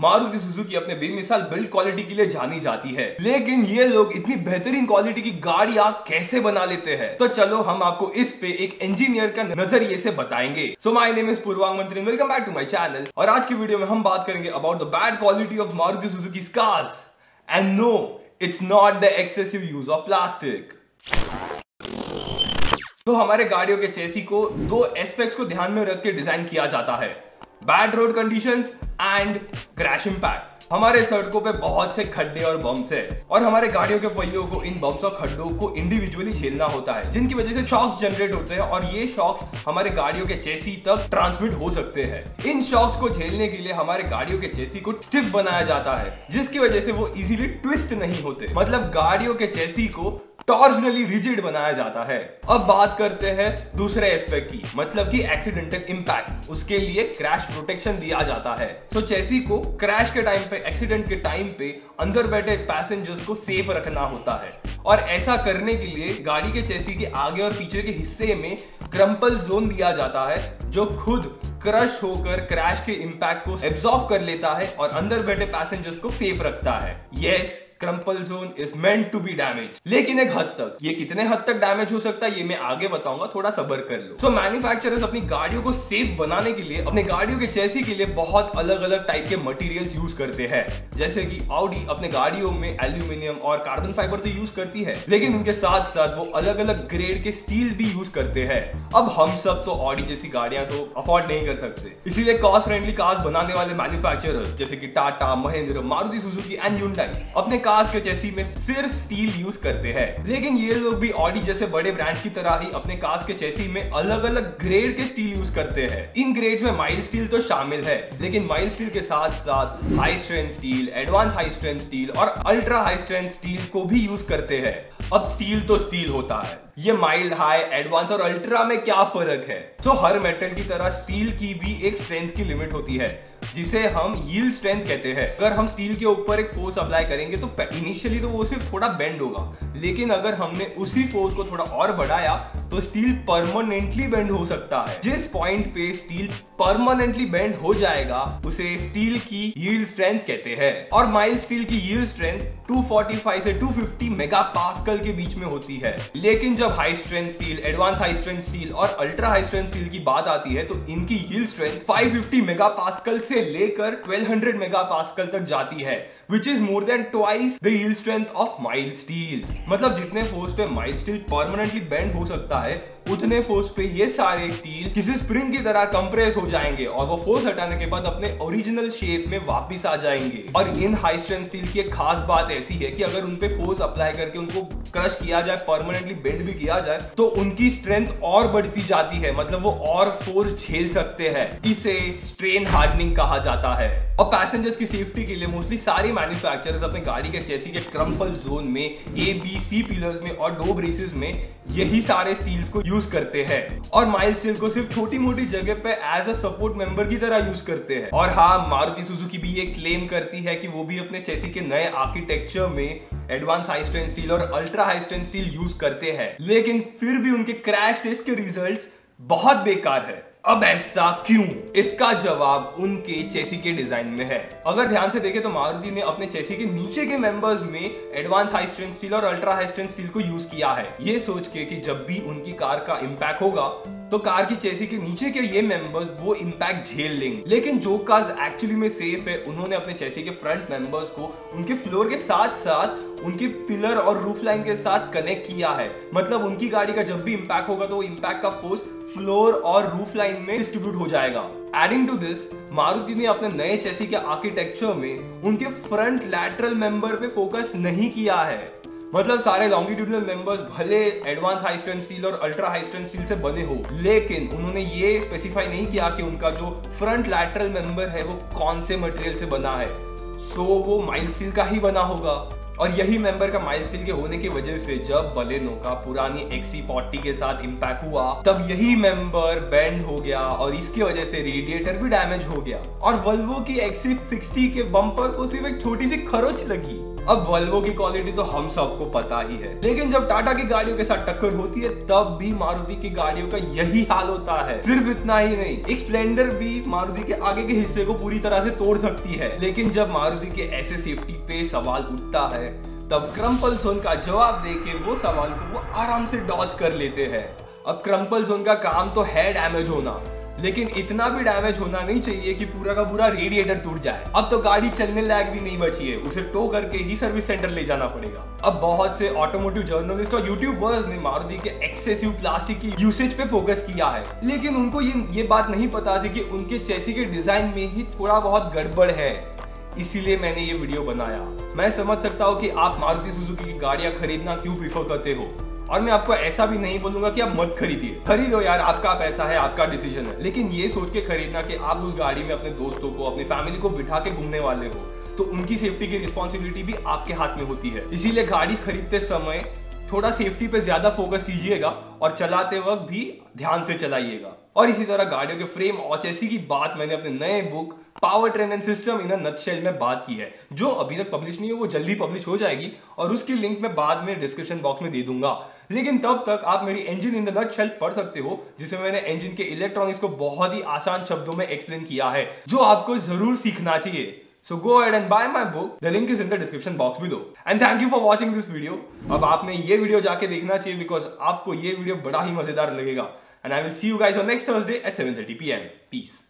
Maruti Suzuki अपने बेमिसाल build quality के लिए जानी जाती है, लेकिन ये लोग इतनी बेहतरीन क्वालिटी की गाड़ियां कैसे बना लेते हैं, तो चलो हम आपको इस पे एक इंजीनियर का नजरिए से बताएंगे। So my name is Purvang Mantri, welcome back to my channel. और आज की वीडियो में हम बात करेंगे about the bad quality of Maruti Suzuki cars, and no, it's not the excessive use of plastic. तो हमारे गाड़ियों के चेसी को दो एस्पेक्ट्स को ध्यान में रख के डिजाइन किया जाता है, bad road conditions and crash impact. हमारे सड़कों पे बहुत से खड्डे और बम्प्स है, और हमारे गाड़ियों के पहियों को इन बम्प्स और खड्डों को इंडिविजुअली झेलना होता है, जिनकी वजह से शॉक्स जनरेट होते हैं, और ये शॉक्स हमारे गाड़ियों के चेसी तक ट्रांसमिट हो सकते हैं। इन शॉक्स को झेलने के लिए हमारे गाड़ियों के चेसी को स्टिफ बनाया जाता है, जिसकी वजह से वो इजीली ट्विस्ट नहीं होते, मतलब गाड़ियों के चेसी को टॉर्जनली रिजिड बनाया जाता है। अब बात करते हैं दूसरे एस्पेक्ट की, मतलब कि एक्सीडेंटल इंपैक्ट। उसके लिए क्रैश प्रोटेक्शन दिया जाता है, तो चेसी को क्रैश के टाइम पे, एक्सीडेंट के टाइम पे अंदर बैठे पैसेंजर्स को सेफ रखना होता है, और ऐसा करने के लिए गाड़ी के चेसी के आगे और पीछे के हिस्से में क्रम्पल जोन दिया जाता है, जो खुद क्रश होकर क्रैश के इंपैक्ट को एब्सॉर्ब कर लेता है और अंदर बैठे पैसेंजर्स को सेफ रखता है। Yes, crumple zone is meant to be damage, लेकिन एक हद तक, ये कितने हद तक डैमेज हो सकता है ये मैं आगे बताऊंगा, थोड़ा सब्र कर लो। सो मैन्युफैक्चरर्स अपनी गाड़ियों को सेफ बनाने के लिए अपने गाड़ियों के चेसी के लिए बहुत अलग अलग टाइप के मटेरियल्स यूज करते हैं, जैसे कि ऑडी अपने गाड़ियों में एल्यूमिनियम और कार्बन फाइबर तो यूज करती है, लेकिन उनके साथ साथ वो अलग अलग ग्रेड के स्टील भी यूज करते हैं। अब हम सब तो ऑडी जैसी गाड़ियां तो अफोर्ड नहीं कर सकते, इसीलिए कॉस्ट फ्रेंडली कार्स बनाने वाले मैन्युफैक्चरर्स जैसे कि Tata, Mahindra, Maruti Suzuki and Hyundai अपने कार्स के चेसी में सिर्फ स्टील यूज करते हैं। लेकिन ये लोग भी ऑडी जैसे बड़े ब्रांड की तरह ही अपने कार्स के चेसी में अलग अलग ग्रेड के स्टील यूज करते हैं। इन ग्रेड्स में माइल्ड स्टील तो शामिल है, लेकिन माइल्ड स्टील के साथ साथ high strength steel, advance high strength steel और अल्ट्रा हाई स्ट्रेंथ स्टील को भी यूज करते हैं। अब स्टील तो स्टील होता है, ये माइल्ड, हाई, एडवांस और अल्ट्रा में क्या फर्क है? तो हर मेटल की तरह स्टील की भी एक स्ट्रेंथ की लिमिट होती है, जिसे हम यील्ड स्ट्रेंथ कहते हैं। अगर हम स्टील के ऊपर एक फोर्स अप्लाई करेंगे तो इनिशियली तो वो सिर्फ थोड़ा बेंड होगा, लेकिन अगर हमने उसी फोर्स को थोड़ा और बढ़ाया तो स्टील परमानेंटली बेंड हो सकता है। जिस पॉइंट पे स्टील परमानेंटली बेंड हो जाएगा उसे स्टील की यील्ड स्ट्रेंथ कहते हैं, और माइल्ड स्टील की यील्ड स्ट्रेंथ 245 से 250 मेगापास्कल के बीच में होती है। लेकिन जब high strength steel, advance high strength steel और अल्ट्रा हाई स्ट्रेंथ स्टील की बात आती है तो इनकी यील्ड स्ट्रेंथ 550 मेगापास्कल से लेकर 1200 मेगापास्कल तक जाती है, which is more than twice the yield strength of mild steel। मतलब जितने फोर्स पे माइल्ड स्टील परमानेंटली बेंड हो सकता है, उतने फोर्स पे ये सारे स्टील किसी स्प्रिंग की तरह कंप्रेस हो जाएंगे, और वो फोर्स हटाने के बाद अपने ओरिजिनल शेप में वापस आ जाएंगे। और इन हाई स्ट्रेंथ स्टील की एक खास बात ऐसी है कि अगर उन पे फोर्स अप्लाई करके उनको क्रश किया जाए, परमानेंटली बेंड भी किया जाए, तो उनकी स्ट्रेंथ और बढ़ती जाती है, मतलब वो और फोर्स झेल सकते हैं। इसे स्ट्रेन हार्डनिंग कहा जाता है। और पैसेंजर्स की सेफ्टी के लिए मोस्टली सारी मैन्युफैक्चरर्स अपने गाड़ी के चेसी के क्रम्पल जोन में, ABC पिलर्स में और डो ब्रेसेस में यही सारे स्टील्स को यूज करते हैं, और माइल्ड स्टील को सिर्फ छोटी मोटी जगह पे एज अ सपोर्ट मेंबर की तरह यूज करते हैं। और हाँ, मारुति सुजुकी भी ये क्लेम करती है कि वो भी अपने चेसी के नए आर्किटेक्चर में एडवांस हाई स्ट्रेंथ स्टील और ultra high strength steel use करते हैं, लेकिन फिर भी उनके क्रैश टेस्ट के रिजल्ट्स बहुत बेकार है। अब ऐसा क्यों? इसका जवाब उनके चेसी के डिजाइन में है। अगर ध्यान से देखें तो मारुति ने अपने चेसी के नीचे के मेंबर्स में एडवांस हाई स्ट्रेंथ स्टील और अल्ट्रा हाई स्ट्रेंथ स्टील को यूज किया है, ये सोच के कि जब भी उनकी कार का इंपैक्ट होगा तो कार की चेसी के नीचे के ये मेंबर्स वो इंपैक्ट झेल लेंगे। लेकिन जो कार्स एक्चुअली में सेफ है, उन्होंने अपने चेसी के फ्रंट मेंबर्स को उनके फ्लोर के साथ साथ उनके पिलर और रूफ लाइन के साथ कनेक्ट किया है, मतलब उनकी गाड़ी का जब भी इंपैक्ट होगा तो वो इंपैक्ट का फोर्स फ्लोर और रूफ लाइन में डिस्ट्रीब्यूट हो जाएगा। एडिंग टू दिस, मारुति ने अपने नए चेसी के आर्किटेक्चर में उनके फ्रंट लैटरल मेंबर पे फोकस नहीं किया है, मतलब सारे लॉन्गिट्यूडनल मेंबर्स भले एडवांस हाई स्ट्रेंथ स्टील और अल्ट्रा हाई स्ट्रेंथ स्टील से बने हो, लेकिन उन्होंने ये स्पेसिफाई नहीं किया कि उनका जो फ्रंट लैटरल मेंबर है वो कौन से मटेरियल से बना है। सो वो माइल्ड स्टील का ही बना होगा, और यही मेंबर का माइलस्टोन के होने की वजह से जब बलेनो का पुरानी XC40 के साथ इंपैक्ट हुआ, तब यही मेंबर बेंड हो गया और इसकी वजह से रेडिएटर भी डैमेज हो गया और वोल्वो की एक्सी 60 के बम्पर को सिर्फ एक छोटी सी खरोंच लगी। अब वोल्वो की क्वालिटी तो हम सबको पता ही है, लेकिन जब टाटा की गाड़ियों के साथ टक्कर होती है तब भी मारुति की गाड़ियों का यही हाल होता है। सिर्फ इतना ही नहीं, एक स्प्लेंडर भी मारुति के आगे के हिस्से को पूरी तरह से तोड़ सकती है, लेकिन जब मारुति के ऐसे सेफ्टी पे सवाल उठता है तब क्रम्पल जोन का जवाब देके वो सवाल को वो आराम से डॉज कर लेते हैं। अब क्रम्पल जोन का काम तो है डैमेज होना, लेकिन इतना भी डैमेज होना नहीं चाहिए कि पूरा का पूरा रेडिएटर टूट जाए। अब तो गाड़ी चलने लायक भी नहीं बची है, उसे टो करके ही सर्विस सेंटर ले जाना पड़ेगा। अब बहुत से ऑटोमोटिव जर्नलिस्ट और यूट्यूबर्स ने मारुति के एक्सेसिव प्लास्टिक की यूसेज पे फोकस किया है, लेकिन उनको ये बात नहीं पता थी कि उनके चेसी के डिजाइन में ही थोड़ा बहुत गड़बड़ है। इसीलिए मैंने ये वीडियो बनाया। मैं समझ सकता हूँ कि आप मारुति सुजुकी की गाड़ियाँ खरीदना क्यों प्रीफर करते हो, और मैं आपको ऐसा भी नहीं बोलूंगा कि आप मत खरीदिए। खरीदो यार, आपका पैसा है, आपका डिसीजन है, लेकिन ये सोच के खरीदना कि आप उस गाड़ी में अपने दोस्तों को, अपनी फैमिली को बिठा के घूमने वाले हो, तो उनकी सेफ्टी की रिस्पॉन्सिबिलिटी भी आपके हाथ में होती है। इसीलिए गाड़ी खरीदते समय थोड़ा सेफ्टी पे ज्यादा फोकस कीजिएगा और चलाते वक्त भी ध्यान से चलाइएगा। और इसी तरह गाड़ियों के फ्रेम और चेसी की बात मैंने अपने नए book power trend and system in the nutshell में बात की है, जो अभी तक पब्लिश नहीं है, वो जल्दी पब्लिश हो जाएगी और उसकी लिंक मैं बाद में डिस्क्रिप्शन बॉक्स में दे दूंगा। लेकिन तब तक आप मेरी इंजन इन द नटशेल पढ़ सकते हो, जिसमें मैंने इंजन के इलेक्ट्रॉनिक्स को बहुत ही आसान शब्दों में एक्सप्लेन किया है, जो आपको जरूर सीखना चाहिए। So go ahead and buy my book. The link is in the description box below. And thank you for watching this video. अब आपने ये वीडियो जाके देखना चाहिए, because आपको ये वीडियो बड़ा ही मजेदार लगेगा। And I will see you guys on next Thursday at 7:30 PM. Peace.